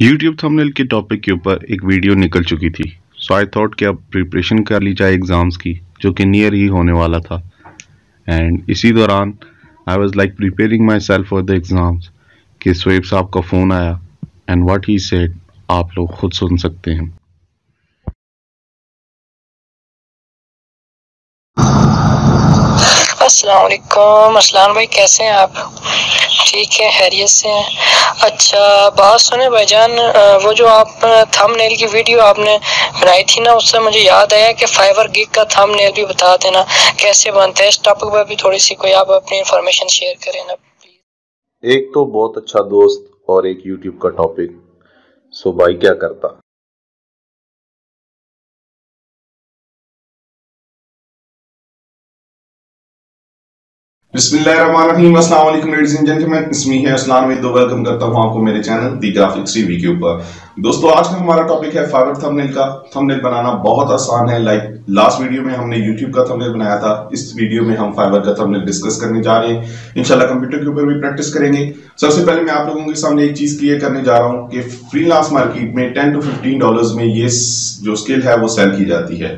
YouTube thumbnail के topic के ऊपर एक वीडियो निकल चुकी थी, सो आई थॉट कि अब प्रिपरेशन कर ली जाए एग्ज़ाम्स की, जो कि नियर ही होने वाला था। एंड इसी दौरान I was like preparing myself for the exams कि शोएब साहब का फ़ोन आया एंड व्हाट ही सेड आप लोग खुद सुन सकते हैं। अस्सलाम वालेकुम, असलान भाई कैसे हैं आप? ठीक है, खैरियत से हैं? अच्छा बात सुने भाईजान, वो जो आप थंबनेल की वीडियो आपने बनाई थी ना, उससे मुझे याद आया कि फाइवर गिग का थंबनेल भी बता देना कैसे बनता है। इस टॉपिक पर भी थोड़ी सी कोई आप अपनी इंफॉर्मेशन शेयर करें ना प्लीज। एक तो बहुत अच्छा दोस्त और एक यूट्यूब का टॉपिक, सो भाई क्या करता। बिस्मिल्लाहिर्रहमानिर्रहीम, अस्सलाम वालेकुम लेडीज एंड जेंटलमैन, इसमी है असलान में दो वेलकम करता हूं आपको मेरे चैनल दी ग्राफिक्स टीवी के ऊपर। दोस्तों आज का हमारा टॉपिक है फाइवर थंबनेल का। थंबनेल बनाना बहुत आसान है, लाइक लास्ट वीडियो में हमने यूट्यूब का थंबनेल बनाया था, इस वीडियो में हम फाइवर का थंबनेल डिस्कस करने जा रहे हैं। इंशाल्लाह कंप्यूटर के ऊपर भी प्रैक्टिस करेंगे। सबसे पहले मैं आप लोगों के सामने एक चीज क्लियर करने जा रहा हूँ कि फ्रीलांस मार्केट में $10 to $15 में ये जो स्किल है वो सेल की जाती है।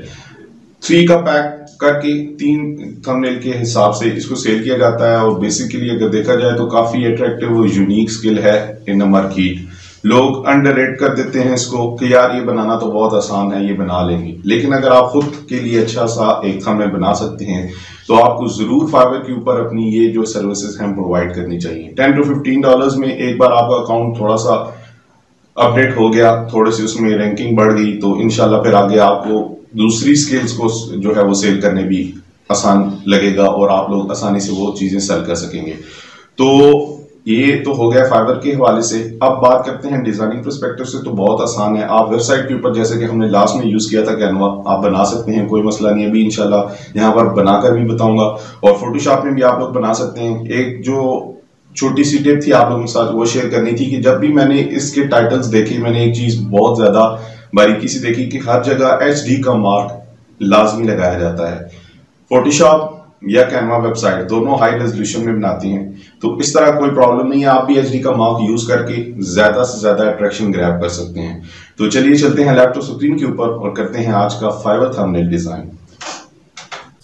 3 का पैक करके 3 थंबनेल के हिसाब से इसको सेल किया जाता है और बेसिकली अगर देखा जाए तो काफी अट्रैक्टिव और यूनिक स्किल है इन मार्केट। लोग अंडररेट कर देते हैं इसको कि यार ये बनाना तो बहुत आसान है, ये बना लेंगे, लेकिन अगर आप खुद के लिए अच्छा सा एक थंबनेल बना सकते हैं तो आपको जरूर फाइवर के ऊपर अपनी ये जो सर्विसेज हैं प्रोवाइड करनी चाहिए। $10 to $15 में एक बार आपका अकाउंट थोड़ा सा अपडेट हो गया, थोड़ी सी उसमें रैंकिंग बढ़ गई तो इंशाल्लाह फिर आगे आपको दूसरी स्किल्स को जो है वो सेल करने भी आसान लगेगा और आप लोग आसानी से वो चीजें सेल कर सकेंगे। तो ये तो हो गया फाइवर के हवाले से। अब बात करते हैं डिजाइनिंग पर्सपेक्टिव से। तो बहुत आसान है, आप वेबसाइट के ऊपर जैसे कि हमने लास्ट में यूज किया था कैनवा, आप बना सकते हैं, कोई मसला नहीं है। अभी इंशाल्लाह यहाँ पर बनाकर भी बताऊंगा और फोटोशॉप में भी आप लोग बना सकते हैं। एक जो छोटी सी टिप थी आप लोगों के साथ वो शेयर करनी थी कि जब भी मैंने इसके टाइटल्स देखे, मैंने एक चीज बहुत ज्यादा बारीकी से देखी कि हर जगह HD का मार्क लाजमी लगाया जाता है। फोटोशॉप या कैनवा वेबसाइट दोनों हाई रेजोल्यूशन में बनाती हैं, तो इस तरह कोई प्रॉब्लम नहीं है, आप भी HD का मार्क यूज करके ज्यादा से ज्यादा अट्रैक्शन ग्रैब कर सकते हैं। तो चलिए चलते हैं लैपटॉप स्क्रीन के ऊपर और करते हैं आज का फाइवर थंबनेल डिजाइन।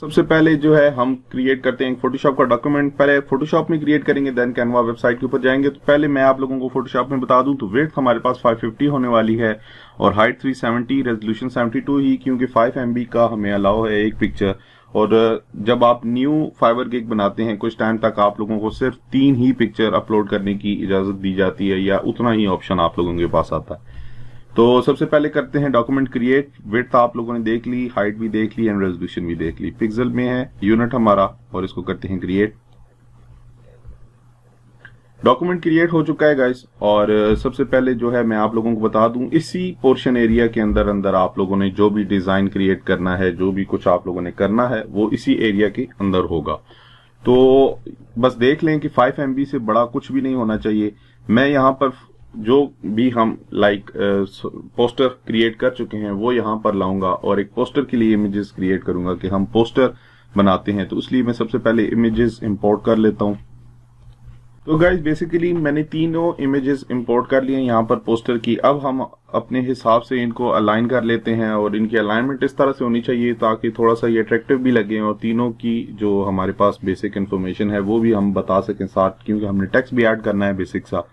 सबसे पहले जो है हम क्रिएट करते हैं फोटोशॉप का डॉक्यूमेंट, पहले फोटोशॉप में क्रिएट करेंगे देन कैनवा वेबसाइट के ऊपर जाएंगे। तो पहले मैं आप लोगों को फोटोशॉप में बता दूं तो वेट हमारे पास 550 होने वाली है और हाइट 370, रेजोल्यूशन 72 ही, क्योंकि 5 MB का हमें अलाउ है एक पिक्चर। और जब आप न्यू फाइवर गिग बनाते हैं कुछ टाइम तक आप लोगों को सिर्फ 3 ही पिक्चर अपलोड करने की इजाजत दी जाती है या उतना ही ऑप्शन आप लोगों के पास आता है। तो सबसे पहले करते हैं डॉक्यूमेंट क्रिएट। विड्थ आप लोगों ने देख ली, हाइट भी देख ली एंड रेजोल्यूशन भी देख ली, पिक्सल में है यूनिट हमारा, और इसको करते हैं क्रिएट। डॉक्यूमेंट क्रिएट हो चुका है गाइस। और सबसे पहले जो है मैं आप लोगों को बता दूं इसी पोर्शन एरिया के अंदर आप लोगों ने जो भी डिजाइन क्रिएट करना है, जो भी कुछ आप लोगों ने करना है वो इसी एरिया के अंदर होगा। तो बस देख लें कि 5 MB से बड़ा कुछ भी नहीं होना चाहिए। मैं यहाँ पर जो भी हम लाइक पोस्टर क्रिएट कर चुके हैं वो यहाँ पर लाऊंगा और एक पोस्टर के लिए इमेजेस क्रिएट करूंगा कि हम पोस्टर बनाते हैं, तो इसलिए मैं सबसे पहले इमेजेस इंपोर्ट कर लेता हूँ। तो गाइज बेसिकली मैंने तीनों इमेजेस इंपोर्ट कर लिए यहाँ पर पोस्टर की। अब हम अपने हिसाब से इनको अलाइन कर लेते हैं और इनकी अलाइनमेंट इस तरह से होनी चाहिए ताकि थोड़ा सा ये अट्रैक्टिव भी लगे और तीनों की जो हमारे पास बेसिक इन्फॉर्मेशन है वो भी हम बता सकें साथ, क्योंकि हमने टेक्स्ट भी ऐड करना है बेसिक सा।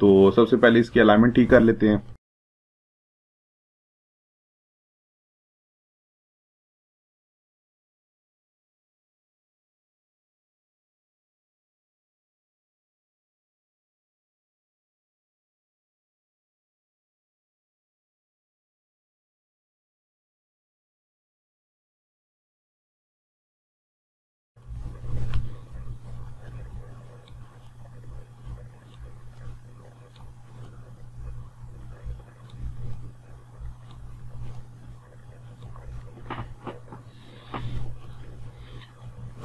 तो सबसे पहले इसकी अलाइनमेंट ठीक कर लेते हैं।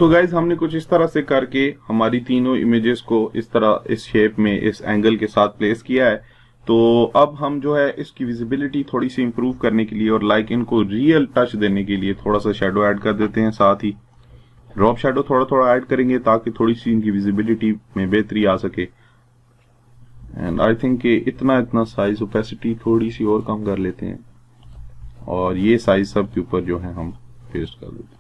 तो गाइज हमने कुछ इस तरह से करके हमारी तीनों इमेजेस को इस तरह इस शेप में इस एंगल के साथ प्लेस किया है। तो अब हम जो है इसकी विजिबिलिटी थोड़ी सी इम्प्रूव करने के लिए और लाइक इनको रियल टच देने के लिए थोड़ा सा शेडो ऐड कर देते हैं, साथ ही ड्रॉप शेडो थोड़ा थोड़ा ऐड करेंगे ताकि थोड़ी सी इनकी विजिबिलिटी में बेहतरी आ सके। एंड आई थिंक इतना साइज ओपेसिटी थोड़ी सी और कम कर लेते हैं और ये साइज सब के ऊपर जो है हम पेस्ट कर देते हैं।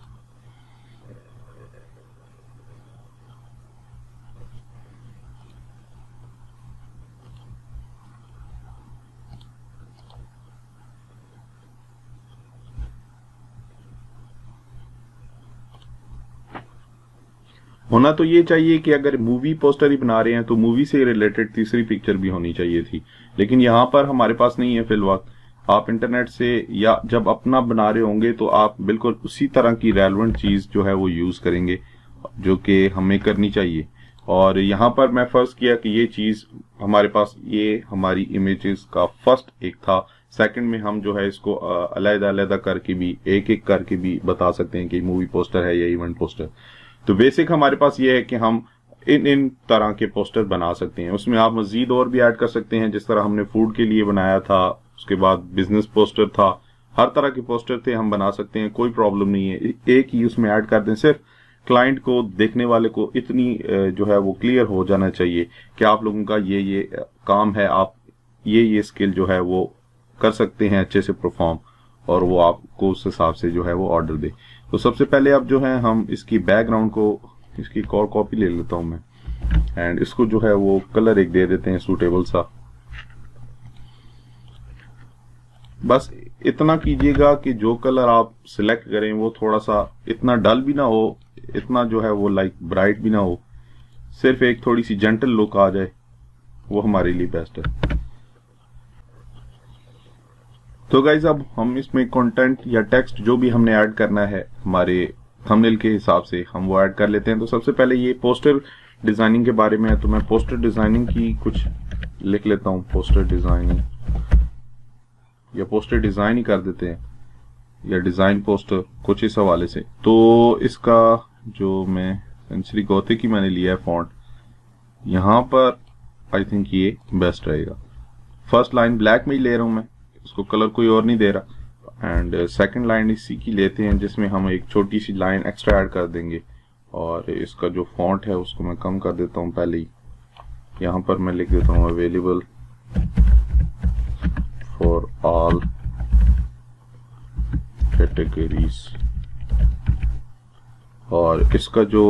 होना तो ये चाहिए कि अगर मूवी पोस्टर ही बना रहे हैं तो मूवी से रिलेटेड तीसरी पिक्चर भी होनी चाहिए थी, लेकिन यहाँ पर हमारे पास नहीं है फिलहाल। आप इंटरनेट से या जब अपना बना रहे होंगे तो आप बिल्कुल उसी तरह की रेलेवेंट चीज जो है वो यूज करेंगे जो कि हमें करनी चाहिए। और यहाँ पर मैं फर्ज किया कि ये चीज हमारे पास, ये हमारी इमेजेस का फर्स्ट एक था, सेकंड में हम जो है इसको अलग-अलग करके भी एक-एक करके भी बता सकते हैं कि मूवी पोस्टर है या इवेंट पोस्टर। तो बेसिक हमारे पास ये है कि हम इन तरह के पोस्टर बना सकते हैं। उसमें आप मजीद और भी ऐड कर सकते हैं, जिस तरह हमने फूड के लिए बनाया था, उसके बाद बिजनेस पोस्टर था, हर तरह के पोस्टर थे, हम बना सकते हैं, कोई प्रॉब्लम नहीं है। एक ही उसमें ऐड कर दें, सिर्फ क्लाइंट को, देखने वाले को इतनी जो है वो क्लियर हो जाना चाहिए कि आप लोगों का ये काम है, आप ये स्किल जो है वो कर सकते हैं अच्छे से परफॉर्म, और वो आपको उस हिसाब से जो है वो ऑर्डर दे। तो सबसे पहले आप जो है हम इसकी बैकग्राउंड को, इसकी एक और कॉपी ले लेता हूं मैं, एंड इसको जो है वो कलर एक दे देते हैं सूटेबल सा। बस इतना कीजिएगा कि जो कलर आप सिलेक्ट करें वो थोड़ा सा इतना डल भी ना हो, इतना जो है वो लाइक ब्राइट भी ना हो, सिर्फ एक थोड़ी सी जेंटल लुक आ जाए, वो हमारे लिए बेस्ट है। तो गाइज अब हम इसमें कंटेंट या टेक्स्ट जो भी हमने ऐड करना है हमारे थंबनेल के हिसाब से हम वो ऐड कर लेते हैं। तो सबसे पहले ये पोस्टर डिजाइनिंग के बारे में है, तो मैं पोस्टर डिजाइनिंग की कुछ लिख लेता हूँ, पोस्टर डिजाइनिंग या पोस्टर डिजाइन ही कर देते हैं, या डिजाइन पोस्टर, कुछ इस हवाले से। तो इसका जो मैं सेंचुरी गॉथिक ही मैंने लिया है फॉन्ट, यहाँ पर आई थिंक ये बेस्ट रहेगा। फर्स्ट लाइन ब्लैक में ही ले रहा हूँ मैं, इसको कलर कोई और नहीं दे रहा। एंड सेकंड लाइन इसी की लेते हैं, जिसमें हम एक छोटी सी लाइन एक्स्ट्रा ऐड कर देंगे, और इसका जो फॉन्ट है उसको मैं कम कर देता हूँ पहले ही। यहाँ पर मैं लिख देता हूँ अवेलेबल For all categories, और इसका जो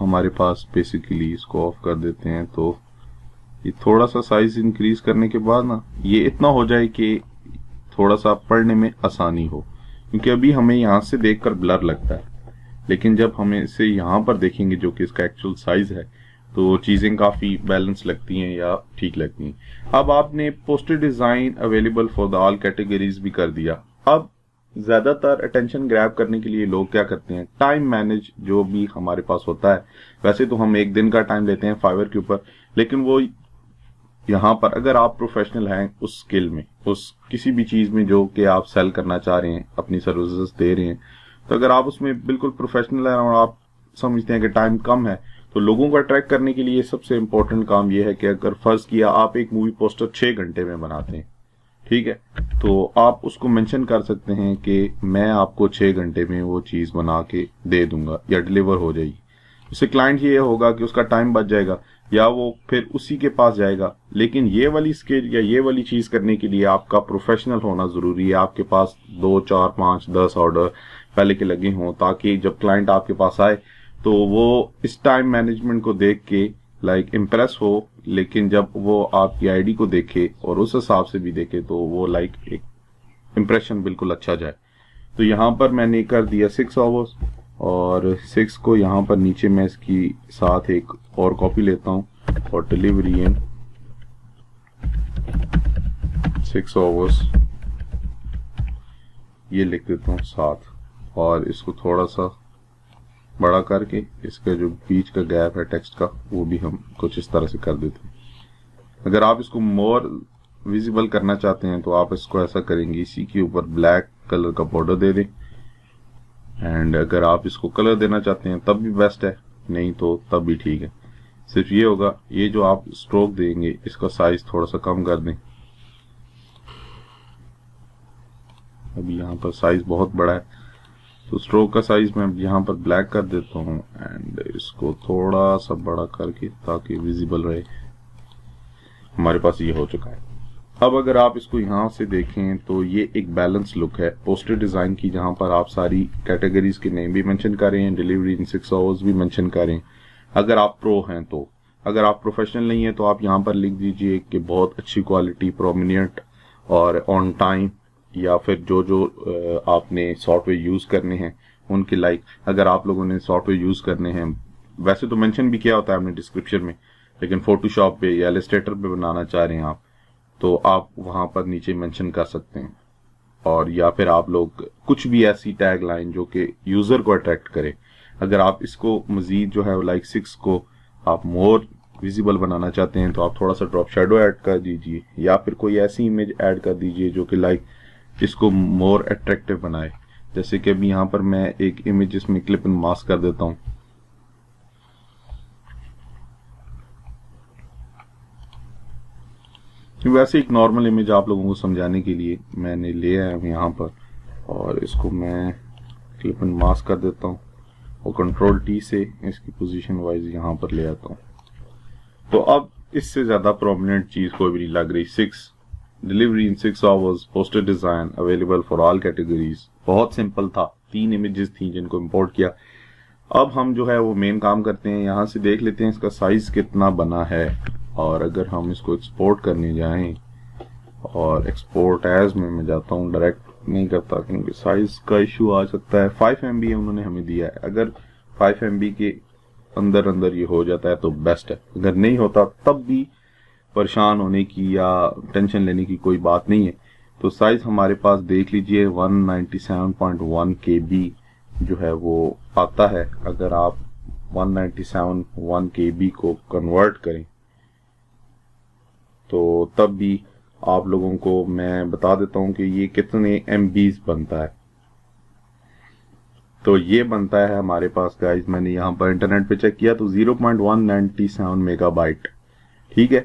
हमारे पास बेसिकली इसको ऑफ कर देते हैं। तो ये थोड़ा सा साइज इंक्रीज करने के बाद ना ये इतना हो जाए कि थोड़ा सा पढ़ने में आसानी हो, क्योंकि अभी हमें यहाँ से देखकर ब्लर लगता है, लेकिन जब हमें इसे यहाँ पर देखेंगे जो कि इसका एक्चुअल साइज है, तो चीजें काफी बैलेंस लगती हैं या ठीक लगती हैं। अब आपने poster design available for the all categories भी कर दिया। अब ज्यादातर अटेंशन ग्रैब करने के लिए लोग क्या करते हैं, टाइम मैनेज जो भी हमारे पास होता है, वैसे तो हम एक दिन का टाइम लेते हैं फाइवर के ऊपर, लेकिन वो यहाँ पर अगर आप प्रोफेशनल हैं उस स्किल में, उस किसी भी चीज में जो कि आप सेल करना चाह रहे हैं, अपनी सर्विसेज दे रहे हैं, तो अगर आप उसमें बिल्कुल प्रोफेशनल हैं और आप समझते हैं कि टाइम कम है, तो लोगों का ट्रैक करने के लिए सबसे इम्पोर्टेंट काम यह है कि अगर फर्ज किया आप एक मूवी पोस्टर 6 घंटे में बनाते हैं, ठीक है, तो आप उसको मेंशन कर सकते हैं कि मैं आपको 6 घंटे में वो चीज बना के दे दूंगा या डिलीवर हो जाएगी। उससे क्लाइंट ये होगा कि उसका टाइम बच जाएगा या वो फिर उसी के पास जाएगा। लेकिन ये वाली स्किल या ये वाली चीज करने के लिए आपका प्रोफेशनल होना जरूरी है, आपके पास 2, 4, 5, 10 ऑर्डर पहले के लगे हों, ताकि जब क्लाइंट आपके पास आए तो वो इस टाइम मैनेजमेंट को देख के लाइक इम्प्रेस हो, लेकिन जब वो आपकी आईडी को देखे और उस हिसाब से भी देखे तो वो लाइक एक इम्प्रेशन बिल्कुल अच्छा जाए। तो यहाँ पर मैंने कर दिया 6 आवर्स, और 6 को यहाँ पर नीचे मैं इसकी साथ एक और कॉपी लेता हूँ, और डिलीवरी इन 6 आवर्स ये लिख देता हूँ साथ, और इसको थोड़ा सा बड़ा करके इसका जो बीच का गैप है टेक्स्ट का वो भी हम कुछ इस तरह से कर देते हैं। अगर आप इसको मोर विजिबल करना चाहते हैं तो आप इसको ऐसा करेंगे, इसी के ऊपर ब्लैक कलर का बॉर्डर दे दें। एंड अगर आप इसको कलर देना चाहते हैं तब भी बेस्ट है, नहीं तो तब भी ठीक है। सिर्फ ये होगा, ये जो आप स्ट्रोक देंगे इसका साइज थोड़ा सा कम कर दें। अभी यहाँ पर साइज बहुत बड़ा है, तो स्ट्रोक का साइज मैं यहाँ पर ब्लैक कर देता हूँ, एंड इसको थोड़ा सा बड़ा करके ताकि विजिबल रहे। हमारे पास ये हो चुका है। अब अगर आप इसको यहाँ से देखें तो ये एक बैलेंस लुक है पोस्टर डिज़ाइन की, जहाँ पर आप सारी कैटेगरीज के नेम भी मेंशन करें, डिलीवरी इन 6 आवर्स भी मेंशन करें अगर आप प्रो हैं तो। अगर आप प्रोफेशनल नहीं है तो आप यहाँ पर लिख दीजिए कि बहुत अच्छी क्वालिटी, प्रोमिनेंट और ऑन टाइम, या फिर जो जो आपने सॉफ्टवेयर यूज़ करने हैं उनके लाइक। अगर आप लोगों ने सॉफ्टवेयर यूज़ करने हैं, वैसे तो मेंशन भी किया होता है हमने डिस्क्रिप्शन में, लेकिन फोटोशॉप पे या इलस्ट्रेटर पे बनाना चाह रहे हैं आप तो आप वहाँ पर नीचे मेंशन कर सकते हैं। और या फिर आप लोग कुछ भी ऐसी टैग लाइन जो कि यूज़र को अट्रैक्ट करे। अगर आप इसको मज़ीद जो है लाइक 6 को आप मोर विजिबल बनाना चाहते हैं तो आप थोड़ा सा ड्रॉप शेडो ऐड कर दीजिए, या फिर कोई ऐसी इमेज ऐड कर दीजिए जो कि लाइक इसको मोर अट्रैक्टिव बनाए। जैसे कि अभी यहाँ पर मैं एक इमेज इसमें क्लिप एंड मास्क कर देता हूँ। वैसे एक नॉर्मल इमेज आप लोगों को समझाने के लिए मैंने लिया है यहाँ पर, और इसको मैं क्लिप एंड मास्क कर देता हूँ और कंट्रोल-T से इसकी पोजीशन वाइज यहाँ पर ले आता हूँ। तो अब इससे ज़्यादा प्रोमिनेंट चीज़ कोई भी नहीं लग रही। 6 delivery in 6 hours, poster design available for all categories, बहुत सिंपल था। 3 इमेजेस थी जिनको इंपोर्ट किया। अब हम जो है वो मेन काम करते हैं, यहाँ से देख लेते हैं इसका साइज कितना बना है। और अगर हम इसको एक्सपोर्ट करने जाएं और एक्सपोर्ट एज में मैं जाता हूँ, डायरेक्ट नहीं करता क्योंकि साइज का इशू आ सकता है। 5 MB उन्होंने हमें दिया है, अगर 5 MB के अंदर अंदर ये हो जाता है तो बेस्ट है। अगर नहीं होता तब भी परेशान होने की या टेंशन लेने की कोई बात नहीं है। तो साइज हमारे पास देख लीजिए 197.1 KB जो है वो आता है। अगर आप 197.1 KB को कन्वर्ट करें तो तब भी आप लोगों को मैं बता देता हूं कि ये कितने MBs बनता है। तो ये बनता है हमारे पास गाइस, मैंने यहाँ पर इंटरनेट पे चेक किया तो 0.197 MB। ठीक है,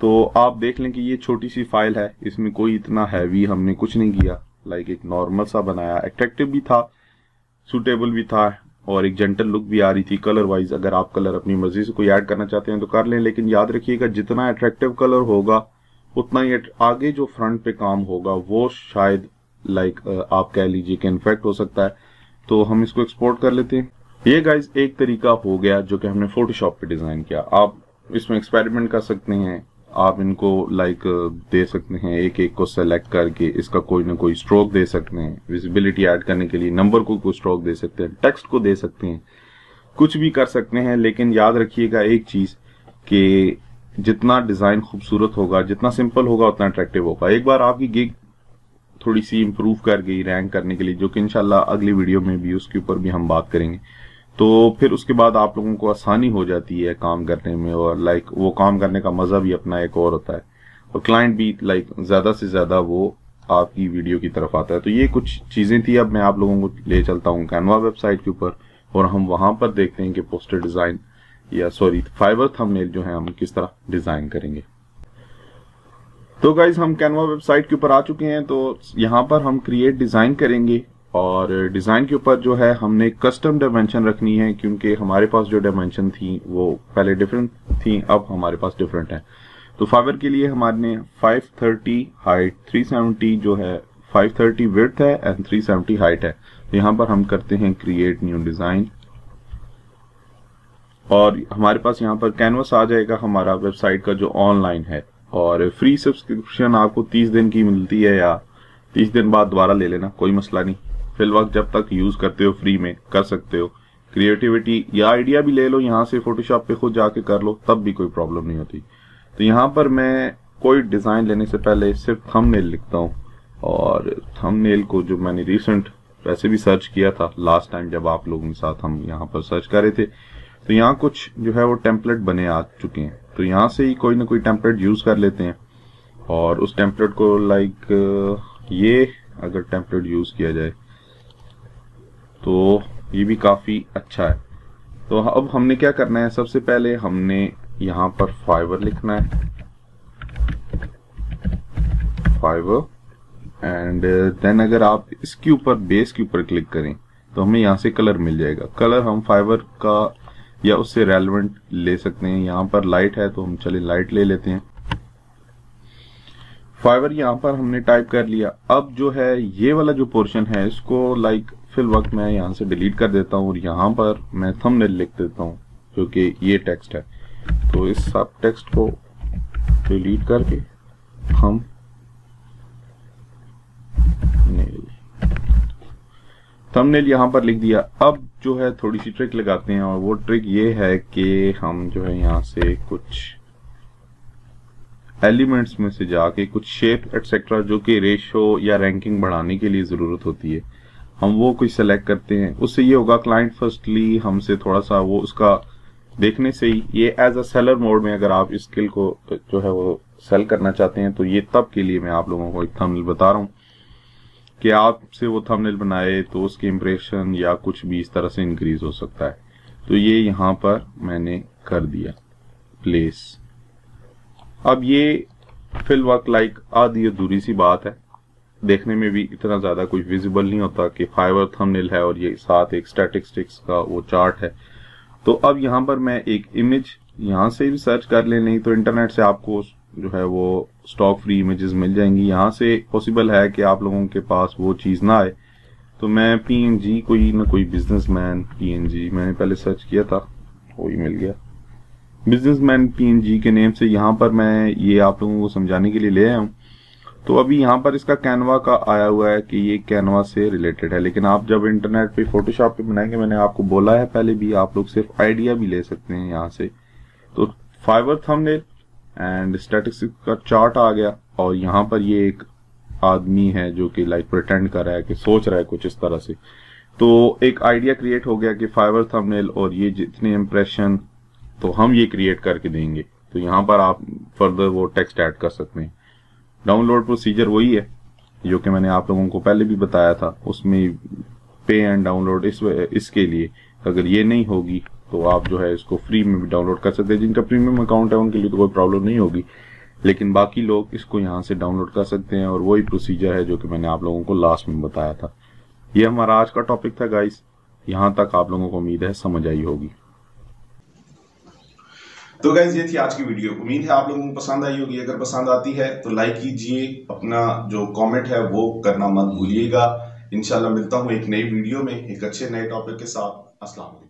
तो आप देख लें कि ये छोटी सी फाइल है, इसमें कोई इतना हैवी हमने कुछ नहीं किया। लाइक एक नॉर्मल सा बनाया, अट्रैक्टिव भी था, सूटेबल भी था और एक जेंटल लुक भी आ रही थी कलर वाइज। अगर आप कलर अपनी मर्जी से कोई ऐड करना चाहते हैं तो कर लें, लेकिन याद रखिएगा जितना अट्रैक्टिव कलर होगा उतना ही आगे जो फ्रंट पे काम होगा वो शायद लाइक आप कह लीजिए कि इन्फेक्ट हो सकता है। तो हम इसको एक्सपोर्ट कर लेते हैं। ये गाइज एक तरीका हो गया जो कि हमने फोटोशॉप पे डिज़ाइन किया। आप इसमें एक्सपेरिमेंट कर सकते हैं, आप इनको लाइक दे सकते हैं, एक एक को सेलेक्ट करके इसका कोई ना कोई स्ट्रोक दे सकते हैं, विजिबिलिटी ऐड करने के लिए नंबर को कोई स्ट्रोक दे सकते हैं, टेक्स्ट को दे सकते हैं, कुछ भी कर सकते हैं। लेकिन याद रखिएगा एक चीज़ कि जितना डिज़ाइन खूबसूरत होगा, जितना सिंपल होगा उतना अट्रैक्टिव होगा। एक बार आपकी गिग थोड़ी सी इम्प्रूव कर गई रैंक करने के लिए, जो कि इंशाल्लाह अगली वीडियो में भी उसके ऊपर भी हम बात करेंगे, तो फिर उसके बाद आप लोगों को आसानी हो जाती है काम करने में। और लाइक वो काम करने का मज़ा भी अपना एक और होता है, और क्लाइंट भी लाइक ज़्यादा से ज़्यादा वो आपकी वीडियो की तरफ आता है। तो ये कुछ चीज़ें थी। अब मैं आप लोगों को ले चलता हूँ कैनवा वेबसाइट के ऊपर और हम वहाँ पर देखते हैं कि पोस्टर डिज़ाइन या सॉरी फाइबर थंबनेल जो है हम किस तरह डिजाइन करेंगे। तो गाइज हम कैनवा वेबसाइट के ऊपर आ चुके हैं। तो यहाँ पर हम क्रिएट डिजाइन करेंगे और डिजाइन के ऊपर जो है हमने कस्टम डायमेंशन रखनी है, क्योंकि हमारे पास जो डायमेंशन थी वो पहले डिफरेंट थी, अब हमारे पास डिफरेंट है। तो फाइबर के लिए हमारे 530 हाइट, 370 जो है 530 विड्थ है एंड 370 हाइट है। तो यहाँ पर हम करते हैं क्रिएट न्यू डिजाइन और हमारे पास यहाँ पर कैनवस आ जाएगा हमारा वेबसाइट का जो ऑनलाइन है। और फ्री सब्सक्रिप्शन आपको 30 दिन की मिलती है, या 30 दिन बाद दोबारा ले लेना, कोई मसला नहीं। फिलहाल जब तक यूज़ करते हो फ्री में कर सकते हो, क्रिएटिविटी या आइडिया भी ले लो यहाँ से, फोटोशॉप पे खुद जाके कर लो, तब भी कोई प्रॉब्लम नहीं होती। तो यहाँ पर मैं कोई डिज़ाइन लेने से पहले सिर्फ थंबनेल लिखता हूँ, और थंबनेल को जो मैंने रिसेंट वैसे भी सर्च किया था लास्ट टाइम जब आप लोगों के साथ हम यहाँ पर सर्च कर रहे थे, तो यहाँ कुछ जो है वो टेम्पलेट बने आ चुके हैं। तो यहाँ से ही कोई ना कोई टेम्पलेट यूज़ कर लेते हैं और उस टेम्पलेट को लाइक ये अगर टेम्पलेट यूज़ किया जाए तो ये भी काफ़ी अच्छा है। तो अब हमने क्या करना है, सबसे पहले हमने यहाँ पर फाइवर लिखना है, फाइवर, एंड देन अगर आप इसके ऊपर बेस के ऊपर क्लिक करें तो हमें यहाँ से कलर मिल जाएगा। कलर हम फाइवर का या उससे रेलेवेंट ले सकते हैं। यहाँ पर लाइट है तो हम चले लाइट ले लेते हैं। फाइवर यहाँ पर हमने टाइप कर लिया। अब जो है ये वाला जो पोर्शन है इसको फिल वक्त मैं यहाँ से डिलीट कर देता हूँ और यहाँ पर मैं थंबनेल लिख देता हूँ जो कि ये टेक्स्ट है। तो इस सब टेक्स्ट को डिलीट करके थंबनेल यहाँ पर लिख दिया। अब जो है थोड़ी सी ट्रिक लगाते हैं और वो ट्रिक ये है कि हम जो है यहाँ से कुछ एलिमेंट्स में से जाके कुछ शेप एटसेट्रा जो कि रेशो या रैंकिंग बढ़ाने के लिए ज़रूरत होती है, हम वो कुछ सेलेक्ट करते हैं। उससे ये होगा क्लाइंट फर्स्टली हमसे थोड़ा सा वो उसका देखने से ही ये एज अ सेलर मोड में अगर आप इस स्किल को जो है वो सेल करना चाहते हैं तो ये तब के लिए मैं आप लोगों को एक थंबनेल बता रहा हूँ कि आपसे वो थंबनेल बनाए तो उसके इम्प्रेशन या कुछ भी इस तरह से इंक्रीज हो सकता है। तो ये यहाँ पर मैंने कर दिया प्लेस। अब ये फिल वर्क आधी अधूरी सी बात है, देखने में भी इतना ज्यादा कुछ विजिबल नहीं होता कि फाइवर थंबनेल है और ये साथ एक स्टैटिस्टिक्स का वो चार्ट है। तो अब यहाँ पर मैं एक इमेज यहाँ से भी सर्च कर ले, नहीं तो इंटरनेट से आपको जो है वो स्टॉक फ्री इमेजेस मिल जाएंगी। यहाँ से पॉसिबल है कि आप लोगों के पास वो चीज ना आए, तो मैं PNG कोई ना कोई बिजनेसमैन PNG मैंने पहले सर्च किया था, वही मिल गया बिजनेसमैन PNG के नेम से। यहाँ पर मैं ये आप लोगों को समझाने के लिए ले आया हूँ। तो अभी यहाँ पर इसका कैनवा का आया हुआ है कि ये कैनवा से रिलेटेड है, लेकिन आप जब इंटरनेट पे फोटोशॉप पे बनाएंगे, मैंने आपको बोला है पहले भी, आप लोग सिर्फ आइडिया भी ले सकते हैं यहाँ से। तो फाइवर थंबनेल एंड स्टैटिस्टिक्स का चार्ट आ गया और यहाँ पर ये एक आदमी है जो कि प्रिटेंड कर रहा है कि सोच रहा है कुछ इस तरह से। तो एक आइडिया क्रिएट हो गया कि फाइवर थंबनेल और ये जितने इम्प्रेशन तो हम ये क्रिएट करके देंगे। तो यहाँ पर आप फर्दर वो टेक्स्ट ऐड कर सकते हैं। डाउनलोड प्रोसीजर वही है जो कि मैंने आप लोगों को पहले भी बताया था, उसमें पे एंड डाउनलोड इसके लिए अगर ये नहीं होगी तो आप जो है इसको फ्री में भी डाउनलोड कर सकते हैं। जिनका प्रीमियम अकाउंट है उनके लिए तो कोई प्रॉब्लम नहीं होगी, लेकिन बाकी लोग इसको यहाँ से डाउनलोड कर सकते हैं और वही प्रोसीजर है जो कि मैंने आप लोगों को लास्ट में बताया था। ये हमारा आज का टॉपिक था गाइस, यहाँ तक आप लोगों को उम्मीद है समझ आई होगी। तो गाइज ये थी आज की वीडियो, उम्मीद है आप लोगों को पसंद आई होगी। अगर पसंद आती है तो लाइक कीजिए, अपना जो कमेंट है वो करना मत भूलिएगा। इंशाल्लाह मिलता हूँ एक नई वीडियो में एक अच्छे नए टॉपिक के साथ। अस्सलाम वालेकुम।